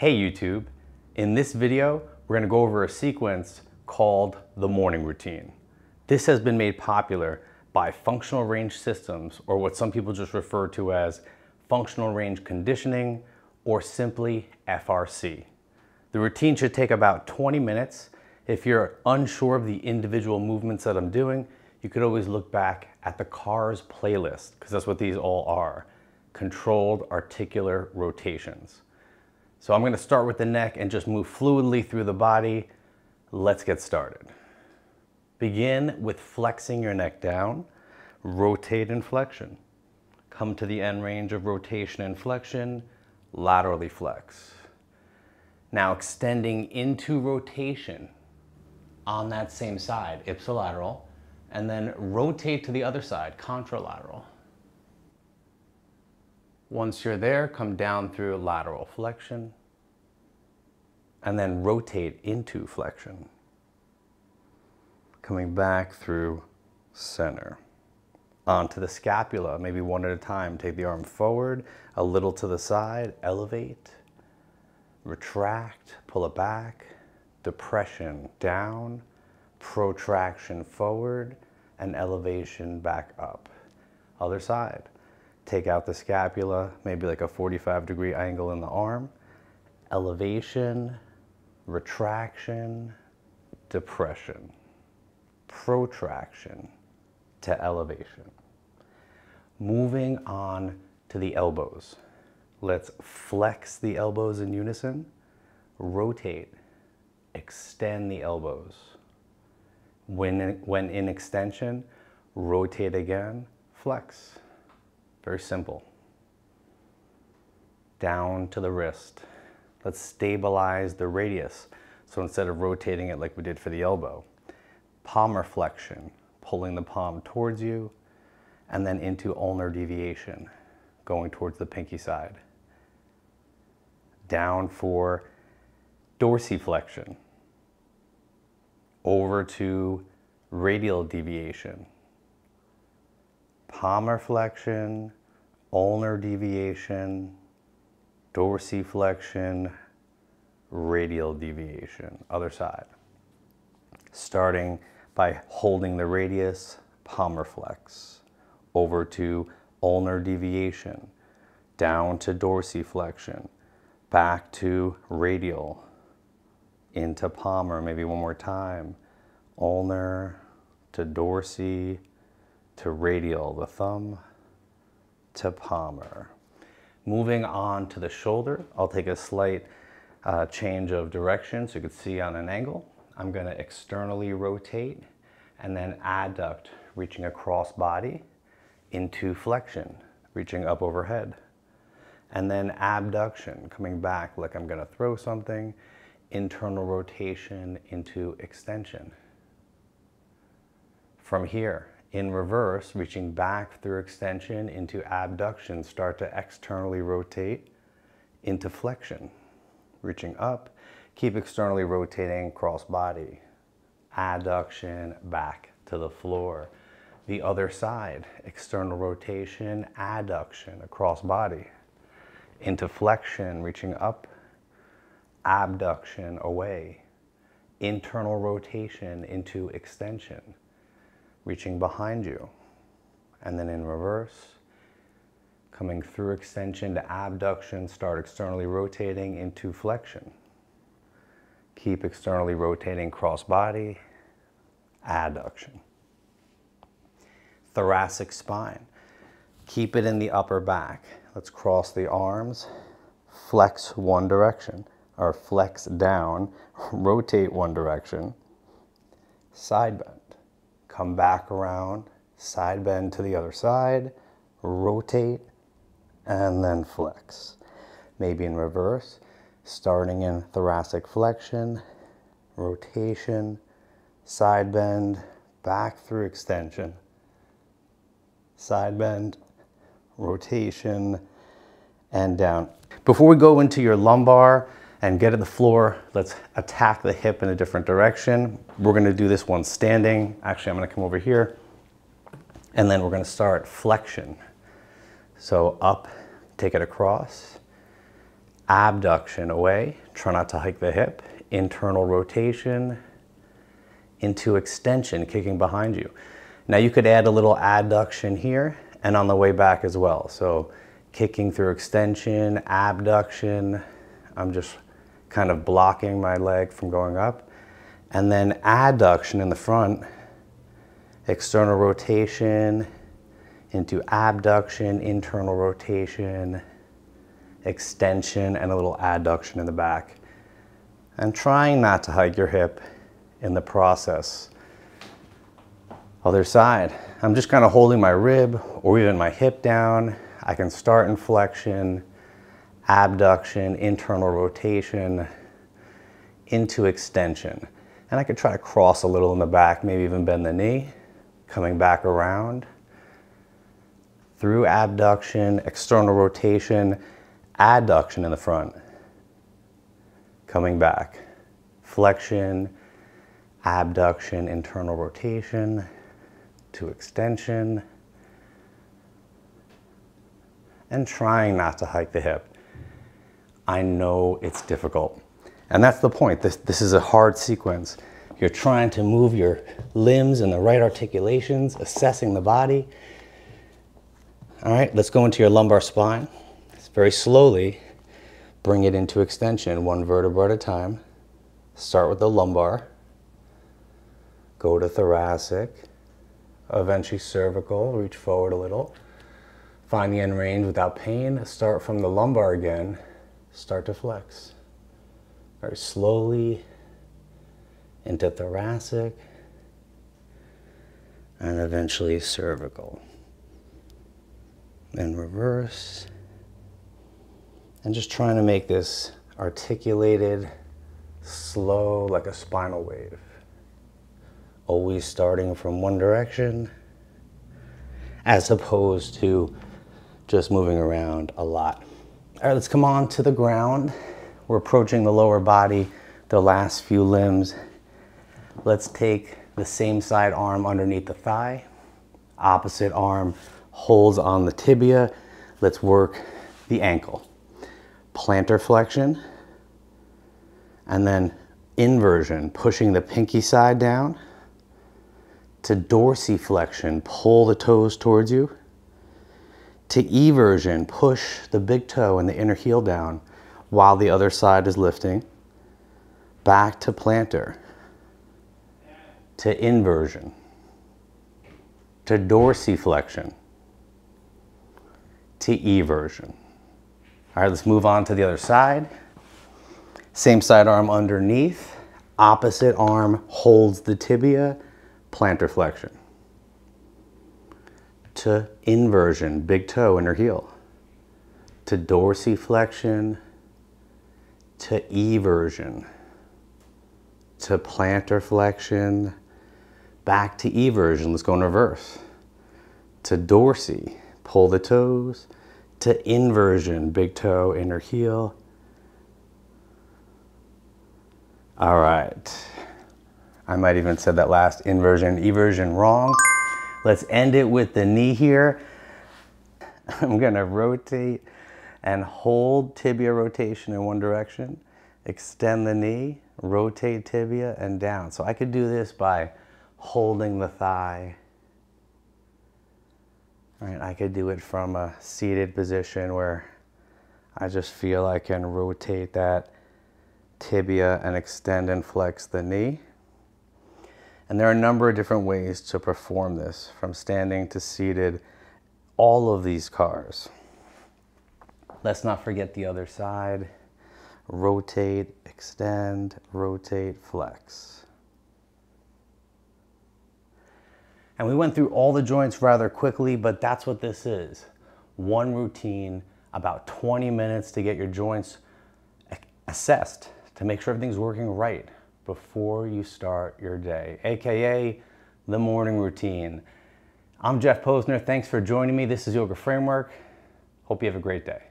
Hey YouTube, in this video, we're going to go over a sequence called the morning routine. This has been made popular by functional range systems, or what some people just refer to as functional range conditioning, or simply FRC. The routine should take about 20 minutes. If you're unsure of the individual movements that I'm doing, you could always look back at the CARs playlist, because that's what these all are, controlled articular rotations. So I'm going to start with the neck and just move fluidly through the body. Let's get started. Begin with flexing your neck down, rotate in flexion. Come to the end range of rotation and flexion, laterally flex. Now extending into rotation on that same side, ipsilateral, and then rotate to the other side, contralateral. Once you're there, come down through lateral flexion and then rotate into flexion. Coming back through center. Onto the scapula, maybe one at a time. Take the arm forward, a little to the side, elevate, retract, pull it back, depression down, protraction forward, and elevation back up. Other side. Take out the scapula, maybe like a 45-degree angle in the arm, elevation, retraction, depression, protraction to elevation. Moving on to the elbows. Let's flex the elbows in unison, rotate, extend the elbows. When in extension, rotate again, flex. Very simple. Down to the wrist. Let's stabilize the radius. So instead of rotating it like we did for the elbow, palmar flexion, pulling the palm towards you, and then into ulnar deviation, going towards the pinky side. Down for dorsiflexion, over to radial deviation. Palmar flexion, ulnar deviation, dorsiflexion, radial deviation. Other side. Starting by holding the radius, palmar flex, over to ulnar deviation, down to dorsiflexion, back to radial, into palmar, maybe one more time, ulnar to dorsi, to radial, the thumb, to palmar. Moving on to the shoulder, I'll take a slight change of direction so you can see on an angle. I'm gonna externally rotate and then adduct, reaching across body into flexion, reaching up overhead. And then abduction, coming back like I'm gonna throw something, internal rotation into extension. From here, in reverse, reaching back through extension into abduction, start to externally rotate into flexion. Reaching up, keep externally rotating cross body. Adduction back to the floor. The other side, external rotation, adduction across body. Into flexion, reaching up, abduction away. Internal rotation into extension. Reaching behind you, and then in reverse, coming through extension to abduction, start externally rotating into flexion. Keep externally rotating cross body, adduction. Thoracic spine, keep it in the upper back. Let's cross the arms, flex one direction, or flex down, rotate one direction, side bend. Come back around, side bend to the other side, rotate, and then flex. Maybe in reverse, starting in thoracic flexion, rotation, side bend, back through extension, side bend, rotation, and down. Before we go into your lumbar and get to the floor, let's attack the hip in a different direction. We're gonna do this one standing. Actually, I'm gonna come over here, and then we're gonna start flexion. So up, take it across, abduction away, try not to hike the hip, internal rotation, into extension, kicking behind you. Now you could add a little adduction here and on the way back as well. So kicking through extension, abduction, I'm just kind of blocking my leg from going up. And then adduction in the front, external rotation, into abduction, internal rotation, extension, and a little adduction in the back. And trying not to hike your hip in the process. Other side, I'm just kind of holding my rib or even my hip down. I can start in flexion, abduction, internal rotation, into extension. And I could try to cross a little in the back, maybe even bend the knee, coming back around, through abduction, external rotation, adduction in the front, coming back, flexion, abduction, internal rotation, to extension, and trying not to hike the hip. I know it's difficult. And that's the point. This is a hard sequence. You're trying to move your limbs in the right articulations, assessing the body. All right, let's go into your lumbar spine. Very slowly, bring it into extension, one vertebra at a time. Start with the lumbar. Go to thoracic, eventually cervical, reach forward a little. Find the end range without pain. Start from the lumbar again, start to flex. Very slowly into thoracic and eventually cervical. Then reverse. And just trying to make this articulated, slow, like a spinal wave. Always starting from one direction, as opposed to just moving around a lot. All right, let's come on to the ground. We're approaching the lower body, the last few limbs. Let's take the same side arm underneath the thigh. Opposite arm holds on the tibia. Let's work the ankle. Plantar flexion, and then inversion, pushing the pinky side down to dorsiflexion, pull the toes towards you, to eversion, push the big toe and the inner heel down while the other side is lifting, back to plantar, to inversion, to dorsiflexion, to eversion. All right, let's move on to the other side. Same side arm underneath, opposite arm holds the tibia, plantar flexion. To inversion, big toe, inner heel. To dorsiflexion, to eversion. To plantar flexion, back to eversion, let's go in reverse. To dorsi, pull the toes. To inversion, big toe, inner heel. All right. I might even said that last inversion, eversion wrong. Let's end it with the knee here. I'm gonna rotate and hold tibia rotation in one direction, extend the knee, rotate tibia and down. So I could do this by holding the thigh. All right, I could do it from a seated position where I just feel I can rotate that tibia and extend and flex the knee. And there are a number of different ways to perform this, from standing to seated, all of these CARs. Let's not forget the other side. Rotate, extend, rotate, flex. And we went through all the joints rather quickly, but that's what this is. One routine, about 20 minutes to get your joints assessed, to make sure everything's working right before you start your day, AKA the morning routine. I'm Jeff Posner, thanks for joining me. This is Yoga Framework. Hope you have a great day.